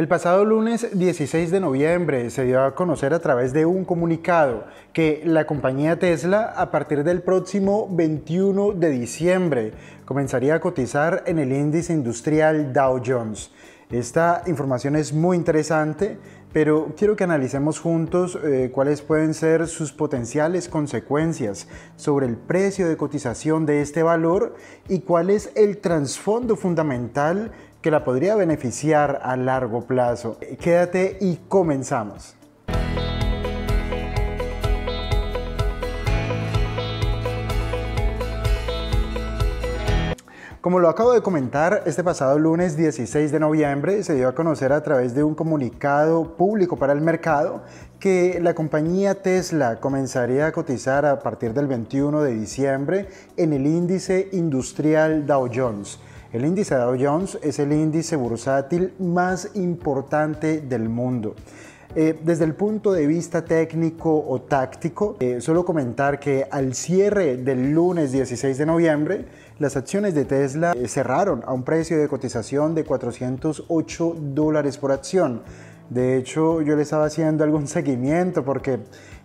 El pasado lunes 16 de noviembre se dio a conocer a través de un comunicado que la compañía Tesla, a partir del próximo 21 de diciembre, comenzaría a cotizar en el índice industrial Dow Jones. Esta información es muy interesante, pero quiero que analicemos juntos cuáles pueden ser sus potenciales consecuencias sobre el precio de cotización de este valor y cuál es el trasfondo fundamental que la podría beneficiar a largo plazo. Quédate y comenzamos. Como lo acabo de comentar, este pasado lunes 16 de noviembre se dio a conocer a través de un comunicado público para el mercado que la compañía Tesla comenzaría a cotizar a partir del 21 de diciembre en el índice industrial Dow Jones. El índice Dow Jones es el índice bursátil más importante del mundo. Desde el punto de vista técnico o táctico, solo comentar que al cierre del lunes 16 de noviembre, las acciones de Tesla cerraron a un precio de cotización de $408 por acción. De hecho, yo le estaba haciendo algún seguimiento porque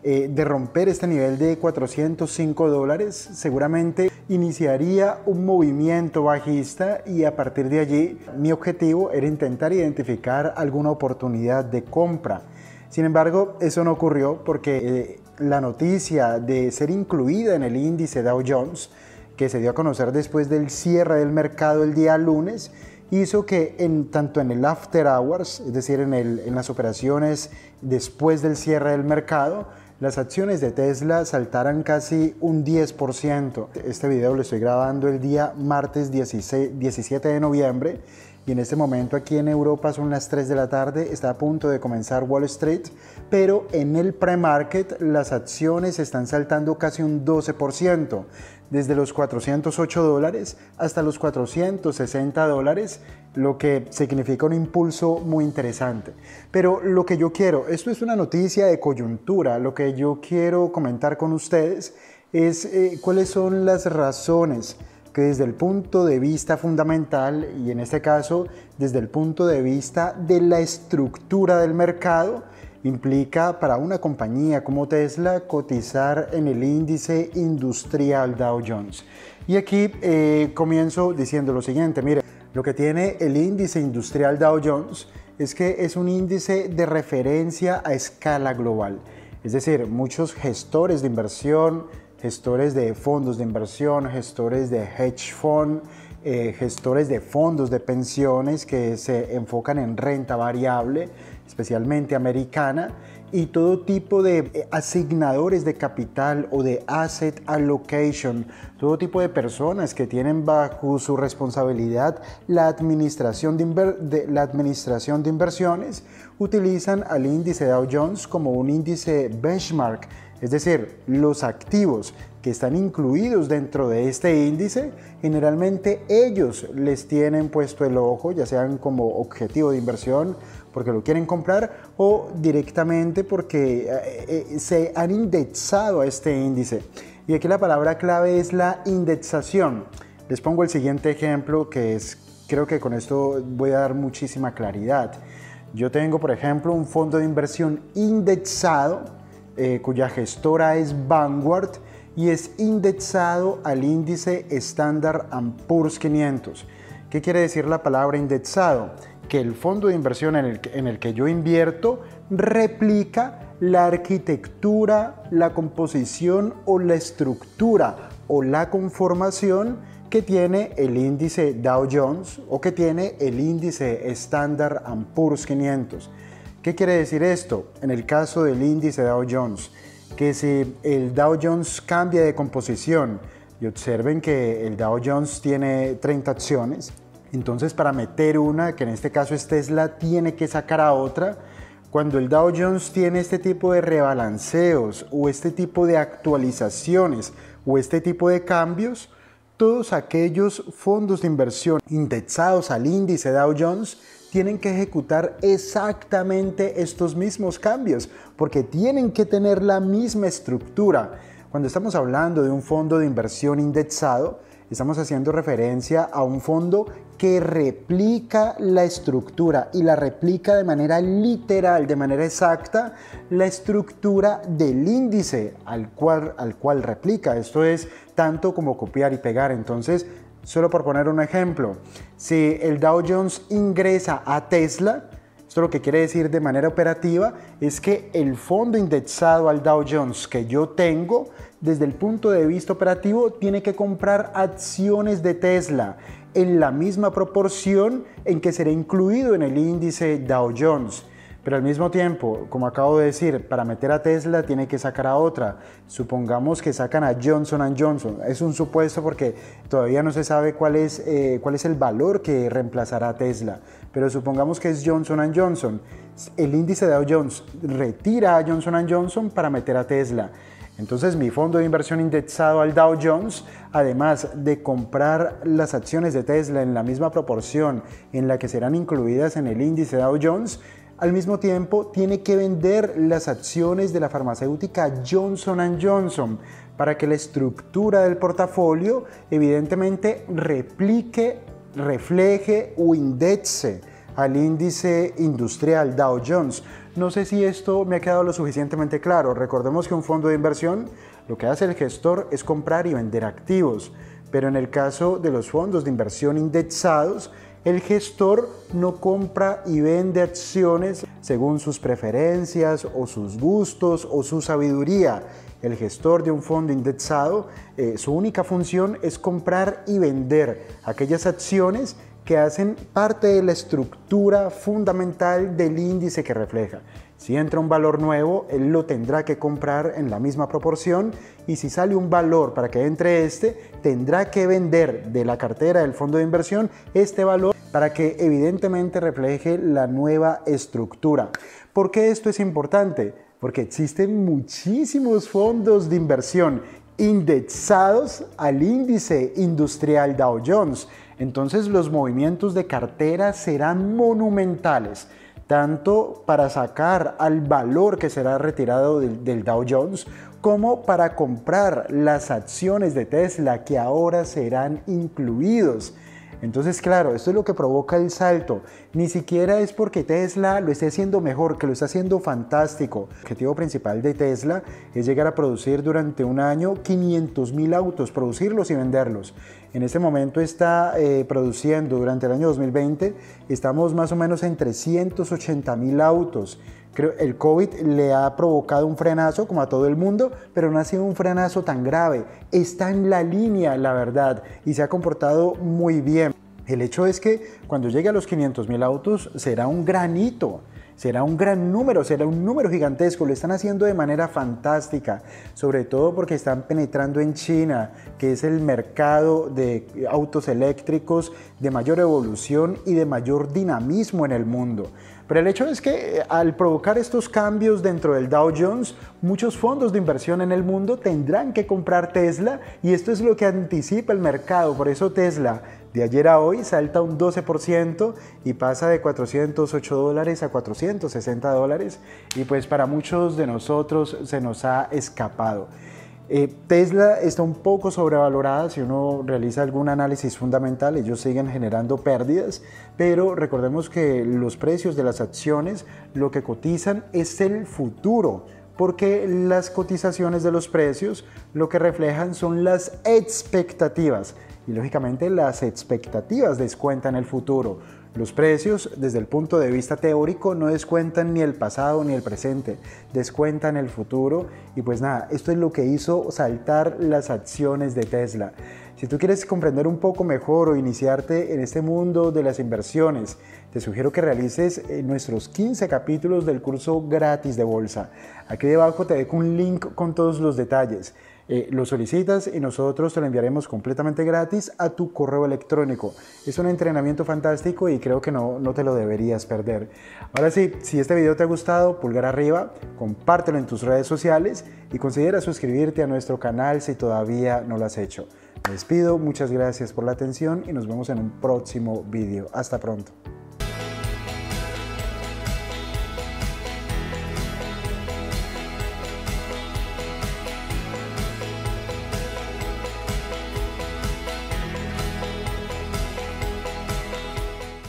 de romper este nivel de $405 seguramente iniciaría un movimiento bajista, y a partir de allí mi objetivo era intentar identificar alguna oportunidad de compra. Sin embargo, eso no ocurrió porque la noticia de ser incluida en el índice Dow Jones, que se dio a conocer después del cierre del mercado el día lunes, hizo que tanto en el after hours, es decir, en las operaciones después del cierre del mercado, las acciones de Tesla saltaran casi un 10%. Este video lo estoy grabando el día martes 17 de noviembre y en este momento aquí en Europa son las 3 de la tarde, está a punto de comenzar Wall Street, pero en el pre-market las acciones están saltando casi un 12%, desde los $408 hasta los $460, lo que significa un impulso muy interesante. Pero lo que yo quiero, esto es una noticia de coyuntura, lo que yo quiero comentar con ustedes es cuáles son las razones que desde el punto de vista fundamental, y en este caso desde el punto de vista de la estructura del mercado, implica para una compañía como Tesla cotizar en el índice industrial Dow Jones. Y aquí comienzo diciendo lo siguiente, mire, lo que tiene el índice industrial Dow Jones es que es un índice de referencia a escala global. Es decir, muchos gestores de inversión, gestores de fondos de inversión, gestores de hedge fund, gestores de fondos de pensiones que se enfocan en renta variable, especialmente americana, y todo tipo de asignadores de capital o de asset allocation, todo tipo de personas que tienen bajo su responsabilidad la administración de inversiones, utilizan al índice Dow Jones como un índice benchmark, es decir, los activos que están incluidos dentro de este índice, generalmente ellos les tienen puesto el ojo, ya sean como objetivo de inversión porque lo quieren comprar o directamente porque se han indexado a este índice. Y aquí la palabra clave es la indexación. Les pongo el siguiente ejemplo que es, creo que con esto voy a dar muchísima claridad. Yo tengo, por ejemplo, un fondo de inversión indexado cuya gestora es Vanguard y es indexado al índice Standard & Poor's 500. ¿Qué quiere decir la palabra indexado? Que el fondo de inversión en el que yo invierto replica la arquitectura, la composición o la estructura o la conformación que tiene el índice Dow Jones o que tiene el índice Standard & Poor's 500. ¿Qué quiere decir esto? En el caso del índice Dow Jones, que si el Dow Jones cambia de composición y observen que el Dow Jones tiene 30 acciones, entonces para meter una, que en este caso es Tesla, tiene que sacar a otra. Cuando el Dow Jones tiene este tipo de rebalanceos o este tipo de actualizaciones o este tipo de cambios, todos aquellos fondos de inversión indexados al índice Dow Jones tienen que ejecutar exactamente estos mismos cambios porque tienen que tener la misma estructura. Cuando estamos hablando de un fondo de inversión indexado, Estamos haciendo referencia a un fondo que replica la estructura y la replica de manera literal, de manera exacta, la estructura del índice al cual replica. Esto es tanto como copiar y pegar. Entonces, solo por poner un ejemplo, si el Dow Jones ingresa a Tesla, esto lo que quiere decir de manera operativa es que el fondo indexado al Dow Jones que yo tengo, desde el punto de vista operativo, tiene que comprar acciones de Tesla en la misma proporción en que será incluido en el índice Dow Jones. Pero al mismo tiempo, como acabo de decir, para meter a Tesla tiene que sacar a otra. Supongamos que sacan a Johnson & Johnson. Es un supuesto porque todavía no se sabe cuál es el valor que reemplazará a Tesla. Pero supongamos que es Johnson & Johnson. El índice de Dow Jones retira a Johnson & Johnson para meter a Tesla. Entonces mi fondo de inversión indexado al Dow Jones, además de comprar las acciones de Tesla en la misma proporción en la que serán incluidas en el índice Dow Jones, al mismo tiempo tiene que vender las acciones de la farmacéutica Johnson & Johnson para que la estructura del portafolio evidentemente replique, refleje o indexe al índice industrial Dow Jones. No sé si esto me ha quedado lo suficientemente claro. Recordemos que un fondo de inversión, lo que hace el gestor es comprar y vender activos, pero en el caso de los fondos de inversión indexados, el gestor no compra y vende acciones según sus preferencias o sus gustos o su sabiduría. El gestor de un fondo indexado, su única función es comprar y vender aquellas acciones que hacen parte de la estructura fundamental del índice que refleja. Si entra un valor nuevo, él lo tendrá que comprar en la misma proporción, y si sale un valor para que entre este, tendrá que vender de la cartera del fondo de inversión este valor para que evidentemente refleje la nueva estructura. ¿Por qué esto es importante? Porque existen muchísimos fondos de inversión indexados al índice industrial Dow Jones. Entonces los movimientos de cartera serán monumentales, tanto para sacar al valor que será retirado del Dow Jones como para comprar las acciones de Tesla que ahora serán incluidos. Entonces, claro, esto es lo que provoca el salto. Ni siquiera es porque Tesla lo esté haciendo mejor, que lo está haciendo fantástico. El objetivo principal de Tesla es llegar a producir durante un año 500.000 autos, producirlos y venderlos. En este momento está produciendo, durante el año 2020, estamos más o menos en 380.000 autos. Creo el COVID le ha provocado un frenazo como a todo el mundo, pero no ha sido un frenazo tan grave. Está en la línea, la verdad, y se ha comportado muy bien. El hecho es que cuando llegue a los 500.000 autos será un gran hito. Será un gran número, será un número gigantesco. Lo están haciendo de manera fantástica, sobre todo porque están penetrando en China, que es el mercado de autos eléctricos de mayor evolución y de mayor dinamismo en el mundo. Pero el hecho es que al provocar estos cambios dentro del Dow Jones, muchos fondos de inversión en el mundo tendrán que comprar Tesla, y esto es lo que anticipa el mercado. Por eso Tesla de ayer a hoy salta un 12% y pasa de $408 a $460, y pues para muchos de nosotros se nos ha escapado. Tesla está un poco sobrevalorada. Si uno realiza algún análisis fundamental, ellos siguen generando pérdidas, pero recordemos que los precios de las acciones, lo que cotizan es el futuro, porque las cotizaciones de los precios lo que reflejan son las expectativas, y lógicamente las expectativas descuentan el futuro. Los precios, desde el punto de vista teórico, no descuentan ni el pasado ni el presente, descuentan el futuro. Y pues nada, esto es lo que hizo saltar las acciones de Tesla. Si tú quieres comprender un poco mejor o iniciarte en este mundo de las inversiones, te sugiero que realices nuestros 15 capítulos del curso gratis de bolsa. Aquí debajo te dejo un link con todos los detalles. Lo solicitas y nosotros te lo enviaremos completamente gratis a tu correo electrónico. Es un entrenamiento fantástico y creo que no te lo deberías perder. Ahora sí, si este video te ha gustado, pulgar arriba, compártelo en tus redes sociales y considera suscribirte a nuestro canal si todavía no lo has hecho. Me despido, muchas gracias por la atención y nos vemos en un próximo video. Hasta pronto.